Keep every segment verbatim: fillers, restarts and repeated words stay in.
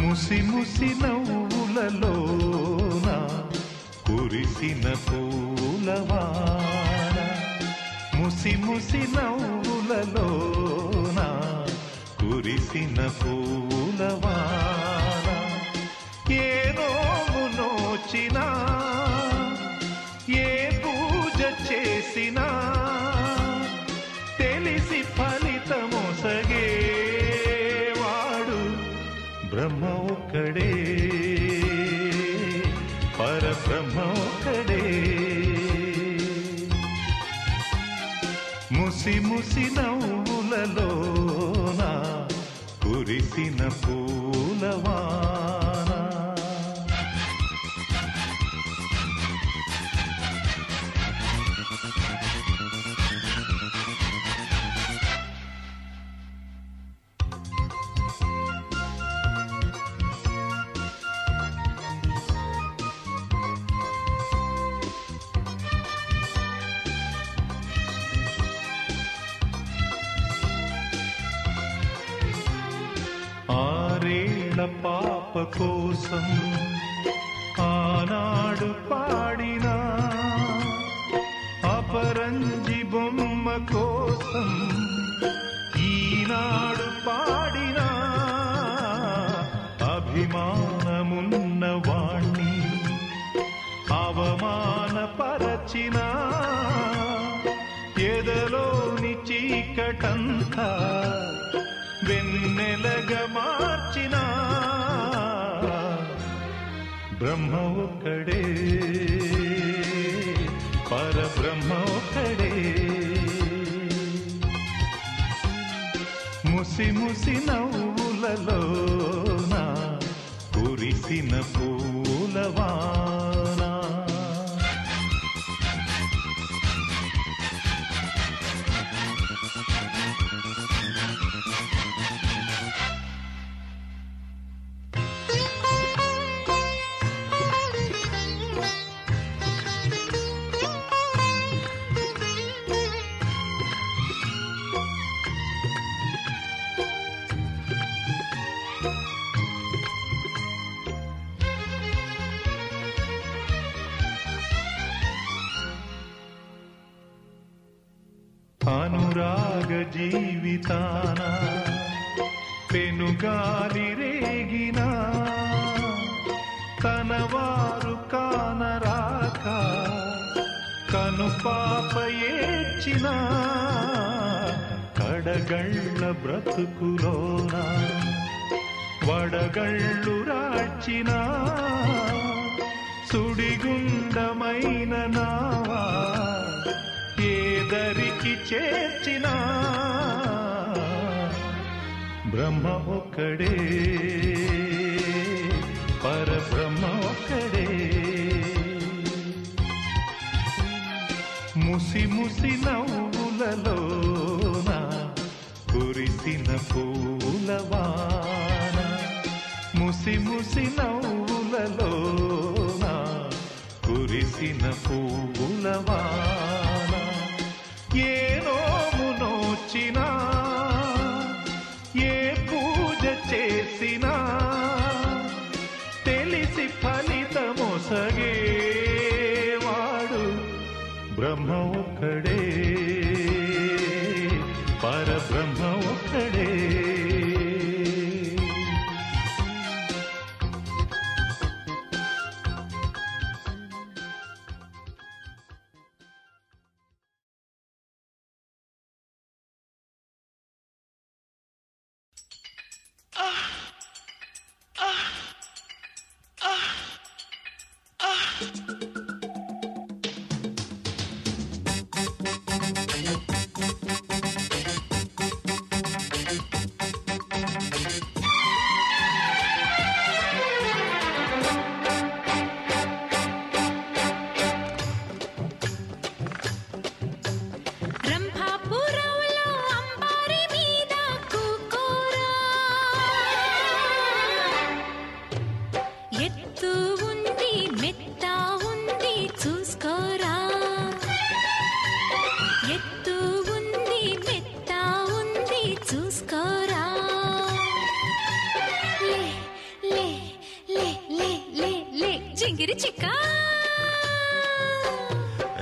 ముసి ముసి నవ్వులలోన కురిసిన పూలవాన ముసి ముసి నవ్వులలోన కురిసిన పూలవాన ఏ నోము నోచినా ఏ పూజ చేసినా తెలిసి ఫలితమొసగే బ్రహ్మ ఒక్కడే పరబ్రహ్మ ఒక్కడే ముసి ముసి నవ్వులలోన కురిసిన పూలవాన ఆరేళ్ళ పాప కోసం ఆనాడు పాడిన అపరంజి బొమ్మ కోసం ఈనాడు పాడిన అభిమానమున్న వాణ్ణి అవమానపరచిన ఎదలోని చీకటంతా వెన్నెలగ మార్చిన బ్రహ్మ ఒక్కడే పరబ్రహ్మ ఒక్కడే ముసి ముసి నవ్వులలోన కురిసిన పూలవాన అనురాగ జీవితాన పెనుగాలి రేగినా తనవారు కానరాక కనుపాప ఏడ్చిన కడగళ్ళ బ్రతుకులోన వడగళ్ళు రాచిన సుడిగుండమైన నావా ఏదరికి చేర్చిన బ్రహ్మ ఒక్కడే పరబ్రహ్మ ఒక్కడే ముసి ముసి నవ్వులలోన కురిసిన పూలవాన ముసి ముసి నవ్వులలోన కురిసిన పూలవాన ఏ నోము నోచినా ఏ పూజ చేసినా తెలిసి ఫలితమొసగేవాడు బ్రహ్మ ఒక్కడే పరబ్రహ్మ ఒక్కడే చూసుకోరా లే లే లే లే లే లే జింగిరి చిక్క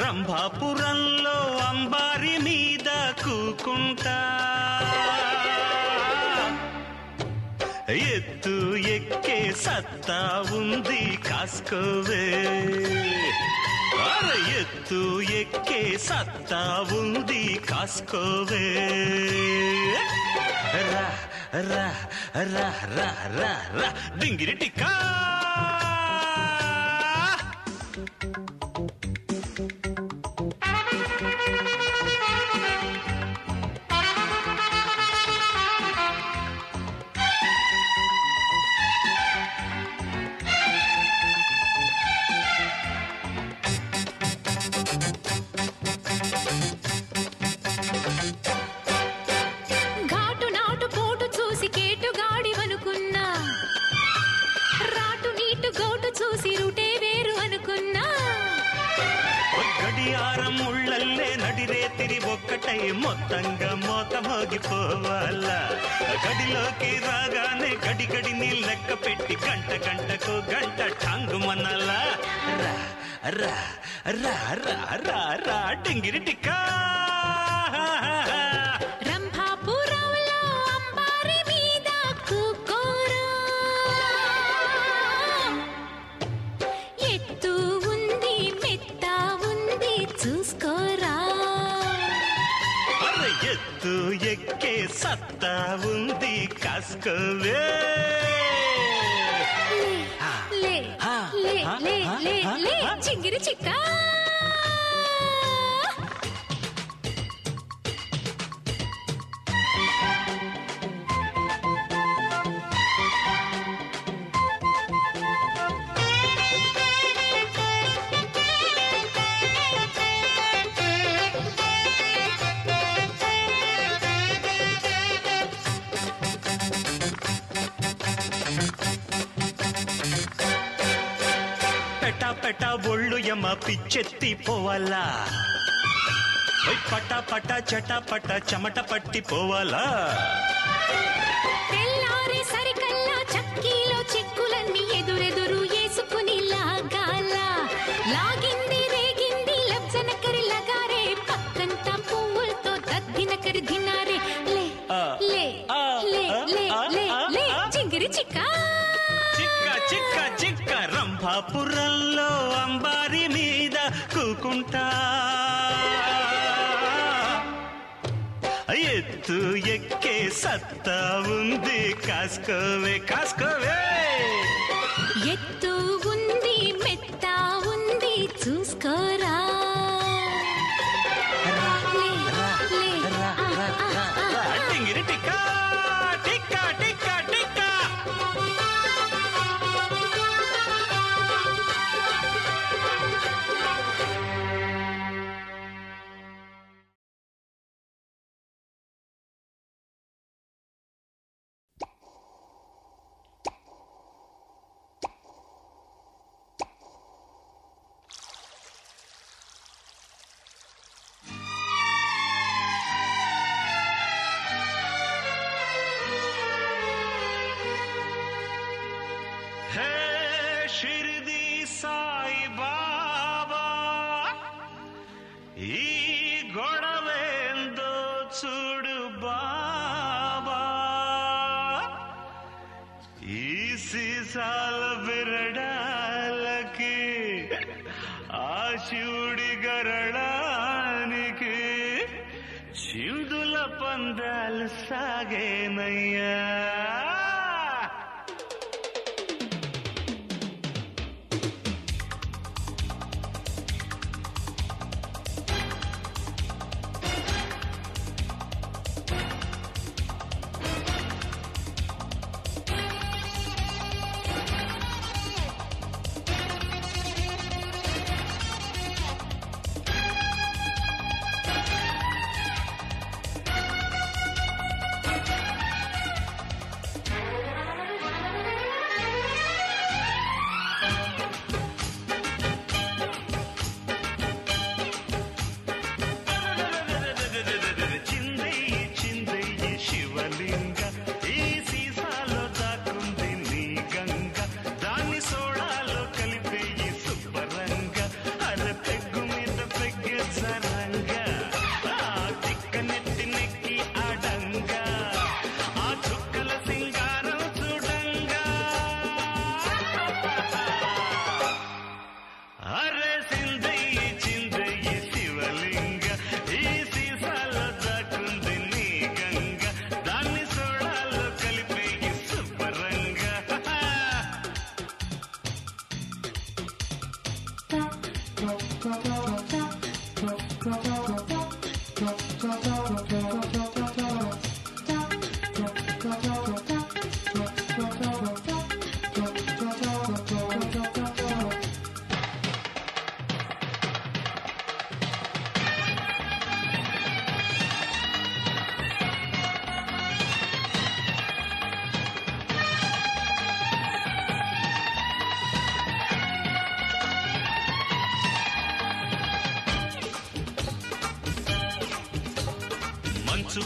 రంభాపురంలో అంబారి మీద కూకుంటా ఎత్తు ఎక్కే సత్తా ఉంది కాస్కోవే అరే ఎత్తు ఎక్కే సత్తా ఉంది కాస్కోవే రా రా రా రా రా రా డింగిరి టిక్కా మొత్తంగా మోత మోగిపోవాలా గడిలోకి రాగానే గడి గడిని లెక్క పెట్టి గంట గంటకు గంట టాంగు మనలా రా రా రా రా రా రా టింగిరి టిక్కా రంభాపురంలో అంబారి మీద కూకోరా ఎత్తు ఉంది మెత్త ఉంది చూసుకోరా ఎత్తు ఎక్కే సత్తా ఉంది కాస్కోవే లే లే లే లే లే చింగిరి చిక్క పిచ్చెత్తి పోవాలా పట పట చట పట చెమట పట్టి పోవాలా తెల్లారి సరికల్లా చక్కీలో చిక్కులన్నీ ఎదురెదురు వేసుకుని లాగాల లాగింది రేగింది లబ్జనకరి లగారే పక్కంతా పువ్వులతో దగ్గినకరి దినారే లే లే లే లే లే లే చింగిరి చిక్క చిక్క చిక్క చిక్క రంభాపురంలో అంబారి మీద కూకుంటా ఎత్తు ఎక్కే సత్తా ఉంది కాస్కోవే కాస్కోవే ఎత్తు ఉంది మెత్త ఉంది చూసుకోరా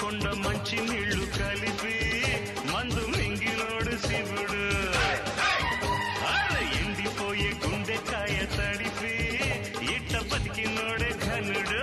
కొండ మంచి నీళ్లు కలిపి మందు మింగినోడు శివుడు ఎండిపోయే గుండెకాయ తడిపి ఇట్ట బతికినోడే ఘనుడు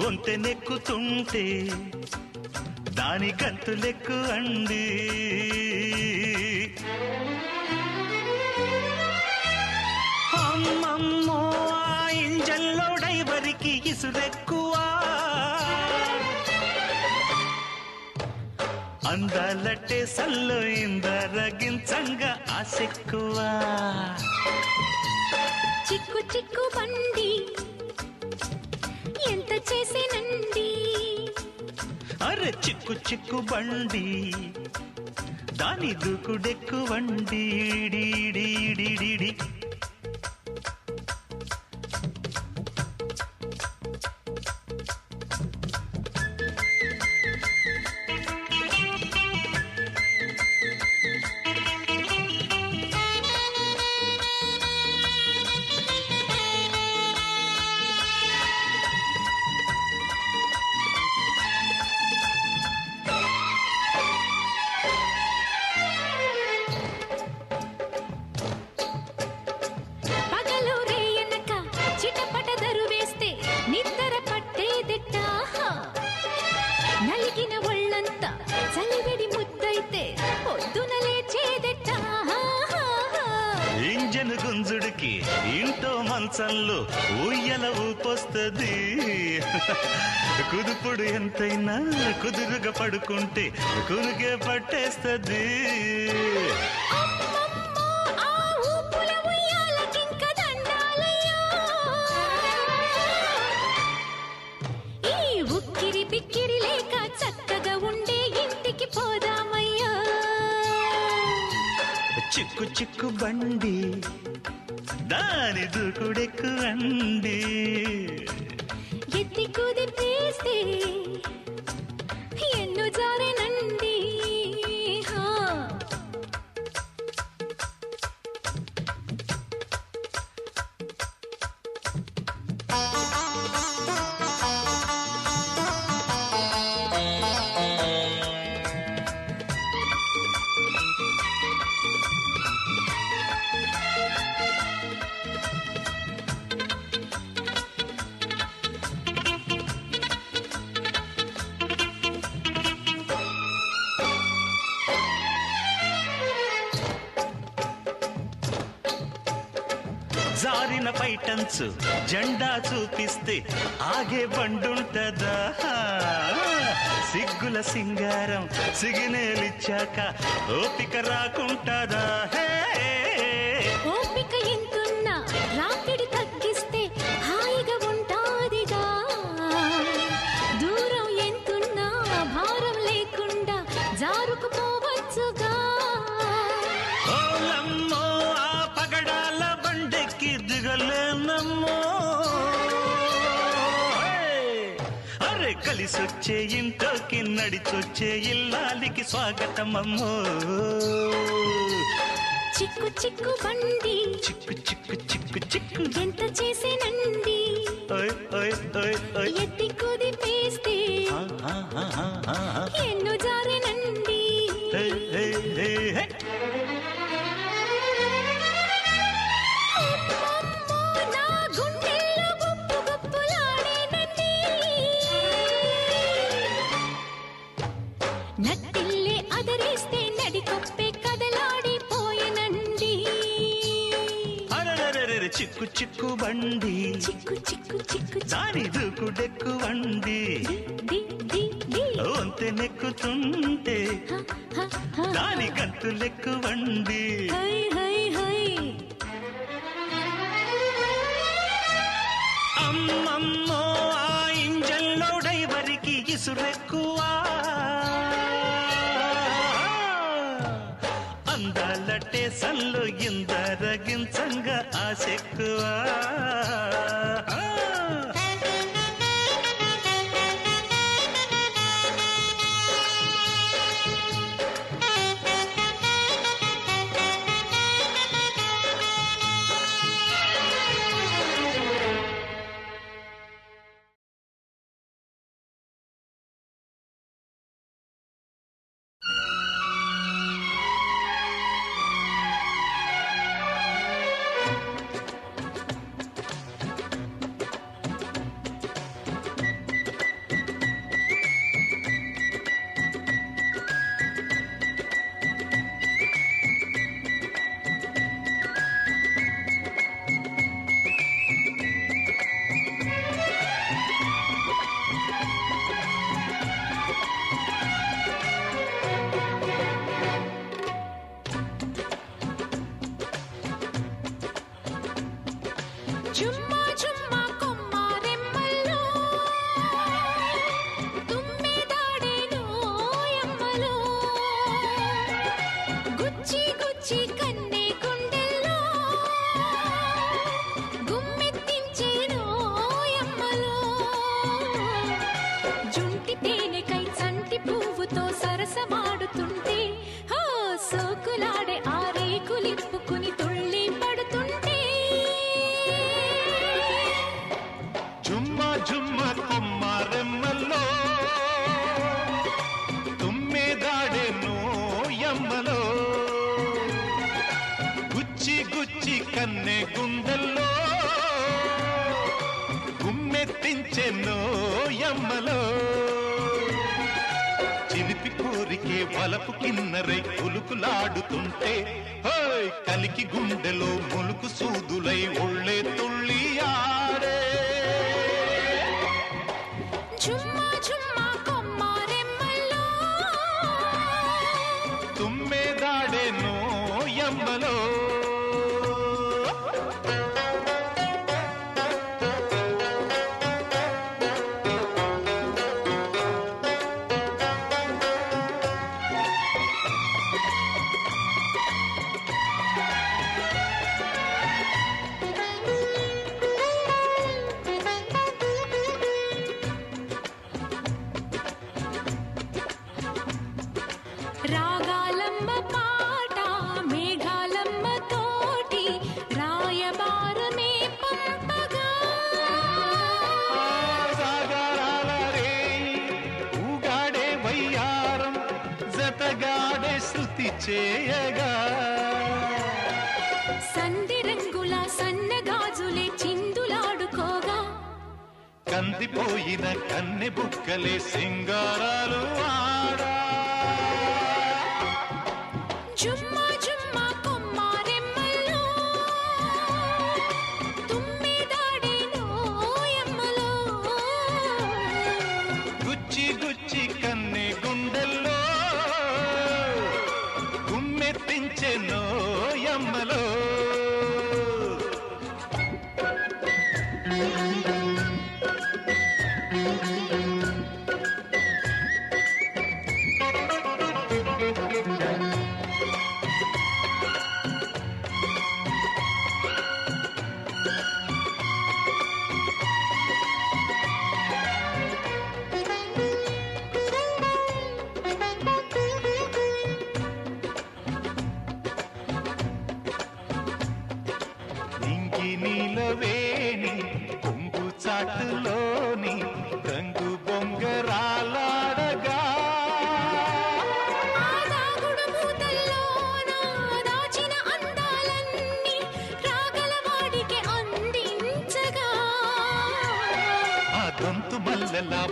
వంతెనెక్కుతుంటే దాని గంతులెక్కు అండి అమ్మమ్మో ఆ ఇంజన్లో డైవరికి ఇసురెక్కువ అందాలటే సల్లో ఇందరగించంగా ఆశెక్కువ చిక్కు చిక్కు బండి ఎంత చేసేనండి అరే చిక్కు చిక్కు బండి దాని దూకుడెక్కు వండి డిడిడిడిడి గుంజెను గుంజుడికి ఇంటో మంచంలో ఉయ్యల ఊపొస్తది. కుదుపుడు ఎంతైనా కుదురుగా పడుకుంటే కునుగే పట్టేస్తది. చిక్కు చిక్కు బండి దాని దూకుడెక్కు అండి. ఎత్తి కుదిపేస్తే ఎన్ను జారేనండి. జారిన పైటంచు జెండా చూపిస్తే ఆగే బండుంటదా. సిగ్గుల సింగారం సిగ్నేలిచ్చాక ఓపిక రాకుంటదా. ఓపిక ఎంతున్నా రాపిడి తగ్గిస్తే హాయిగా ఉంటాదిగా. దూరం ఎంతున్నా భారం లేకుండా జారుకుపోవచ్చుగా. అరే కలిసొచ్చే ఇంట్లోకి నడిచొచ్చే ఇల్లాలికి స్వాగతమమ్మో. చిక్కు చిక్కు బండి చిక్కు చిక్కు చిక్కు చిక్కు ఎంత చేసేనండి. ఎత్తి కుదిపేస్తే ఎన్నో జారేనండి. నట్టిల్లే అదరేస్తే నడికొప్పే కదలాడిపోయేనండి. అరరరరర చిక్కు చిక్కు బండి చిక్కు చిక్కు చిక్కు దాని దూకుడెక్కు వండి. వంతె నెక్కుతుంటే దాని గంతులెక్కు వండి. అమ్మమ్మో ఆ ఇంజన్లో డైవరికి ఇసురెక్కువా. అందాలటే సన్లో ఇందరగించంగా ఆశెక్కువా. జుమ్మా జుమ్మా కొమ్మ రెమ్మల్లో తుమ్మెదాడేను ఎమ్మలో. గుచ్చి గుచ్చి కన్నే గుండెల్లో గుమ్మెత్తించేను ఎమ్మలో. జుంటి తేనెకై చంటి పువ్వుతో సరసమాడుతుంటే హో సోకులాడే ఆ రేకులిప్పుకుని తుళ్ళి పడుతుంటే. జుమ్మా కొమ్మ రెమ్మల్లో తుమ్మెదాడేను ఎమ్మలో. గుచ్చి గుచ్చి కన్నే గుండెల్లో గుమ్మెత్తించెన్నో ఎమ్మలో. చిలిపి కోరికే వలపు కిన్నరై కులుకులాడుతుంటే హోయ్ కలికి గుండెలో ములుకు సూదులై ఒళ్ళే తుళ్ళియాడే జుమ్మా జుమ్మా కొమ్మారే మల్లో తుమ్మే దాడే నో యమ్మలో చేయగా సంధి రంగుల సన్న గాజులే చిందులాడుకోగా కందిపోయిన కన్నె బుక్కలే సింగారాలు ఆడా జుమ్మా జుమ్మా కొమ్మారే మల్లో తుమ్మెదాడే నోయమ్మలో గుచ్చి గుచ్చి కన్నె గుండెల్లో చెన్నో యమ్మలో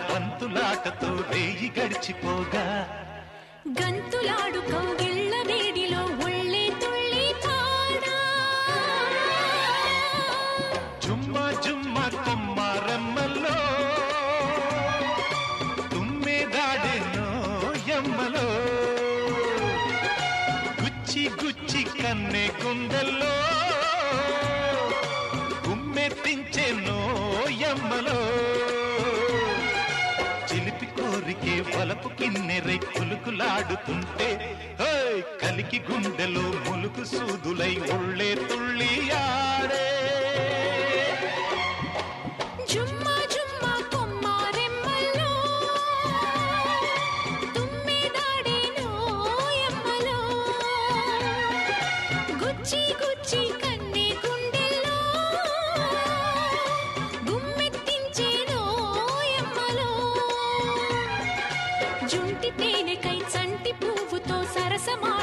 పంతులాటతో రేయి గడిచిపోగా గంతులాడుకో గిళ్ళ వేడిలో ఒళ్ళే తుళ్ళి పాడా జుమ్మా జుమ్మా కొమ్మారమ్మలో తుమ్మెదాడేనో యమ్మలో గుచ్చి గుచ్చి కన్నె కుండల్లో గుమ్మెత్తించేనో యమ్మలో కోరికే వలపు కిన్నెరై కులుకులాడుతుంటే కలికి గుండెలో ములుకు సూదులై ఒళ్ళే తుళ్ళియాడే జుమ్మా జుమ్మా కొమ్మారే మల్లో తుమ్మెదాడే నోయమ్మలో గుచ్చి గుచ్చి కన్నె గుండెల్లో समा